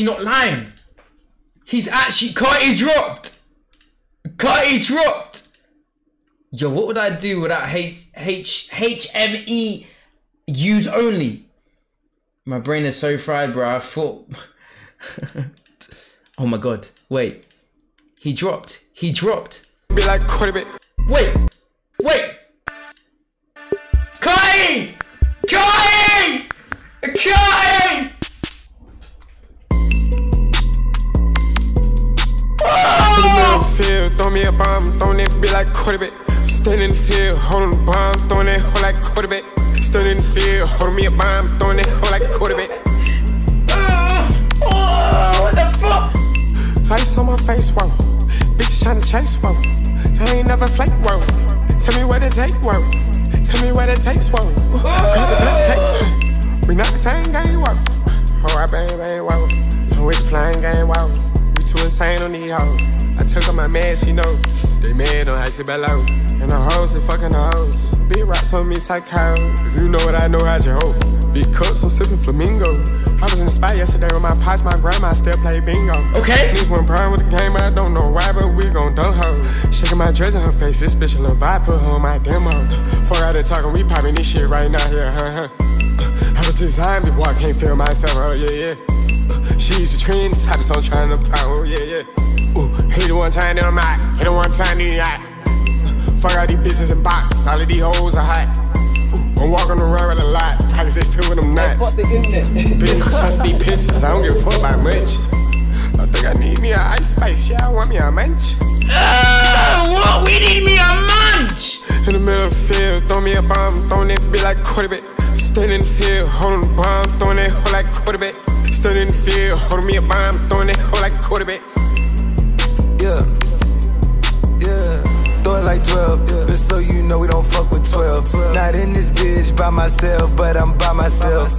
actually not lying. He's actually... Carti dropped. Carti dropped. Yo, what would I do without HME use only? My brain is so fried, bro. I thought... Oh my God. Wait. He dropped. He dropped. Be like quite a bit. Wait. Wait. Carti! Carti! Carti! Oh! In the middle of the field, throw me a bomb, throwing it, be like quite a bit. Standing in the field, holding bomb, throwing it, hold like quite a bit. Standing in the field, holding me a bomb, throwing it, hold like quite a bit. Oh, what the fuck? Ice on my face, whoa. Bitches trying to chase, whoa. I ain't never flake, whoa. Tell me where to take, whoa. Tell me where the takes, whoa. Grab a blunt tape. We not the same game, whoa. Alright, baby, whoa. We the flying game, whoa. We too insane on these hoes. I took on my man, she know. They mad on Icy Bellow. And the hoes, they fucking the hoes. Big rocks on me, psycho. If you know what I know, how'd you hope? Big cups, I'm sipping flamingo. I was in the spot yesterday with my pops, my grandma, I still play bingo. Okay. This one prime with the game, I don't know why, but we gon' dunk her. Shaking my dress in her face, this bitch a little vibe, put her on my demo. Fuck out of talking, we popping this shit right now, yeah, I was designed before I can't feel myself, oh yeah, yeah. She's a trend, the type of song trying to pop, oh yeah, yeah. Ooh, hit it one time, then I'm hot. Hit it one time, then you're hot. Fuck out these bitches and box, all of these hoes are hot. I'm walking around with a lot, tigers they feel with them knots. What the bitches trust these pictures, I don't give a fuck about much. I think I need me a ice spice, yeah, I want me a munch. What? We need me a munch! In the middle of the field, throw me a bomb, throwing it, be like quarterback. Standing in the field, holding the bomb, throwing it, hold like quarterback. Standing in the field, holding me a bomb, throwing it, hold like quarterback. Yeah. Throw it like 12, yeah. Just so you know we don't fuck with 12. Not in this bitch by myself, but I'm by myself.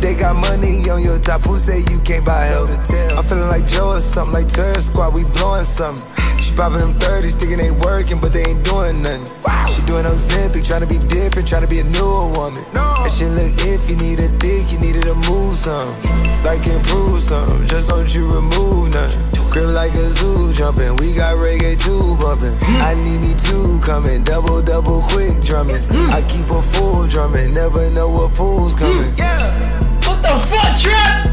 They got money on your top, who say you can't buy help? I'm feeling like Joe or something, like Terrorist Squad, we blowing something. She popping them 30s, thinking they working, but they ain't doing nothing. She doing Ozempic, trying to be different, trying to be a newer woman. That shit look if you need a dick, you needed to move some. Like improve some, just don't you remove nothing. Crib like a zoo jumping, we got reggae too bumping. I need me two coming, double quick drumming. I keep a fool drumming, never know what fool's coming. Yeah, what the fuck, Trap?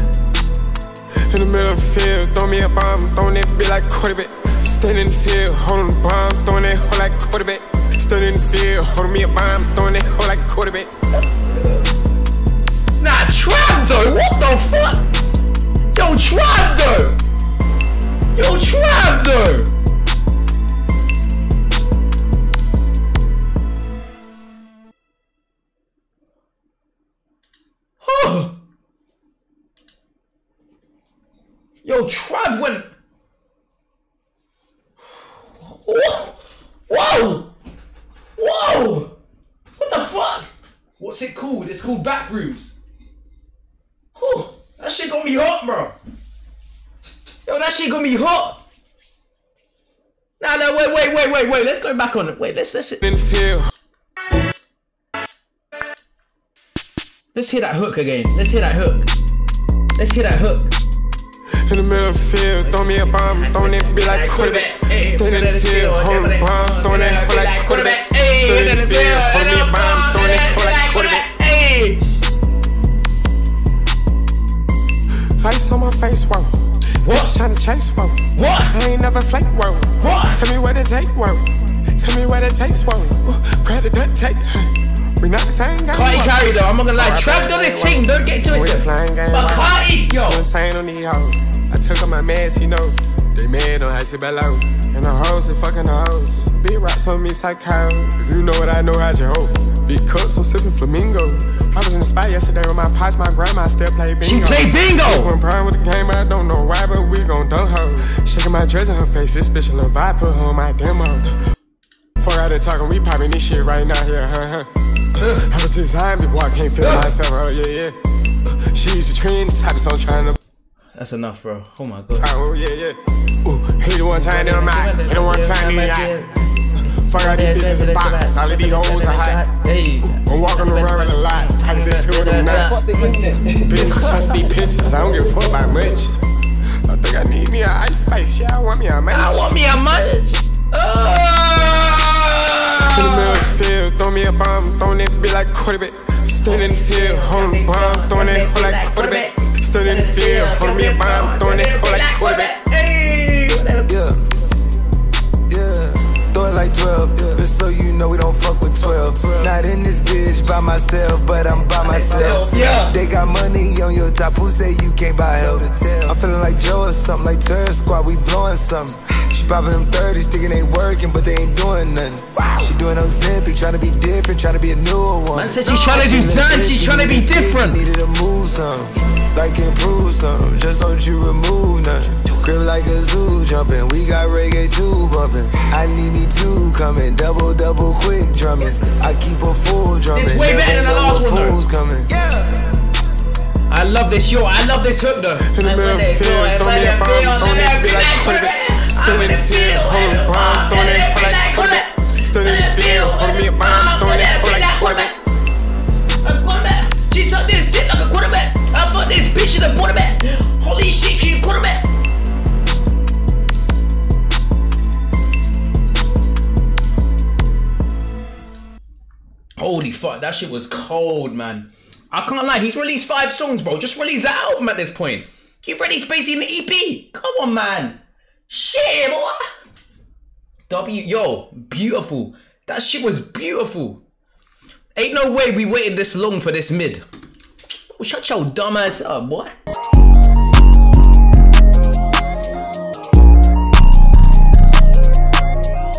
In the middle of the field, throw me a bomb, throwing it, be like quarterback. Standing in the field, holding the bomb, throwing it, hold like quarterback. Standing in the field, holding me a bomb, throwing it, hold like quarterback. Nah, Trap though, what the fuck? Yo, Trap though. Yo, Trav though! Huh. Yo, Trav went... Whoa! Whoa! Whoa! What the fuck? What's it called? It's called Backrooms. Huh. That shit got me hot, bro. Yo, that shit gonna be hot. Nah, wait. Let's go back on it. Wait, let's hear that hook again. Let's hear that hook. Let's hear that hook. In the middle of the field, throw me a bomb, throw it, be like quarterback. Stand in the field, hold a bomb, throw it, hold like quarterback. Stand in the field, throw me a bomb, throw it, hold like quarterback. Ice on my face, whoa. What? Bitch trying to chase, whoa. What? I ain't never flake, whoa. What? Tell me where to take, whoa. Tell me where the takes, whoa. Grab the duct tape. We not the same game. Carti carry though, I'm not gonna lie. Right, Trapped on this team, don't get to it. But Carti, yo. Too insane on these hoes. I took on my mans, you know. They mad on Icy Bellow. And the hoes, they fucking the hoes. Big rocks on me, psycho. If you know what I know, how'd you hope? Big cups, I'm sipping flamingo. I was in the spot yesterday with my pops, my grandma, I still play bingo. She played bingo! This one prime with the game, I don't know why, but we gon' dunk her. Shaking my dress in her face, this bitch a little vibe, put her on my demo. Fuck out of talking, we popping this shit right now, yeah, I was designed before I can't feel myself, oh yeah, yeah. She's a trend, the type of song trying to... That's enough, bro. Oh my God. Oh yeah, yeah. Ooh, hit it one time, then I'm hot. Hit it one time, then I'm hot. Fuck out these bitches and box, all of these hoes are hot. I'm walking around with a lot, tigers they feel with them knots. Bitches trust these pictures, I don't give a fuck about much. I think I need me a ice spice. Yeah, I want me a munch. I want me a munch. Oh. In the middle of the field, throw me a bomb, throwing it be like quarterback. Stand in the field, hold a bomb, throwing it hold like quarterback. Stand in the field, hold me a bomb, throwing it hold like quarterback. Like 12, yeah. But so you know we don't fuck with 12. Not in this bitch by myself, but I'm by myself. Yeah. They got money on your top. Who say you can't buy help? I'm feeling like Joe or something, like Terror Squad. We blowing something. She popping them 30s, thinking they working, but they ain't doing nothing. Wow. She doing no zipping, trying to be different, trying to be a newer one. Man said she's trying to do something, she's trying to be different. Needed to move some, like improve some. Just don't you remove nothing. Crib like a zoo jumping, we got reggae too bumping. I need me two coming, double quick drumming. I keep a full drumming. This way better than the last one. Yeah. I love this, yo. I love this hook though. In the middle of the field, throw me a bomb, throw that bitch like quarterback. Still in the field, hold a bomb, throw that bitch like quarterback. Still in the field, hold me a bomb, throw that bitch like quarterback. A quarterback, she sucked this dick like a quarterback. I fucked this bitch in a quarterback. Holy shit, can you quarterback? Holy fuck, that shit was cold, man. I can't lie, he's released 5 songs, bro. Just release that album at this point. He released basically an EP. Come on, man. Shit, boy. Yo, beautiful. That shit was beautiful. Ain't no way we waited this long for this mid. Oh, shut your dumb ass up, boy.